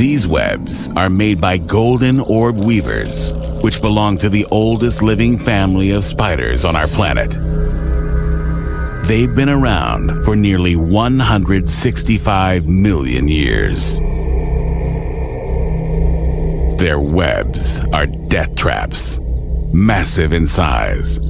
These webs are made by golden orb weavers, which belong to the oldest living family of spiders on our planet. They've been around for nearly 165 million years. Their webs are death traps, massive in size,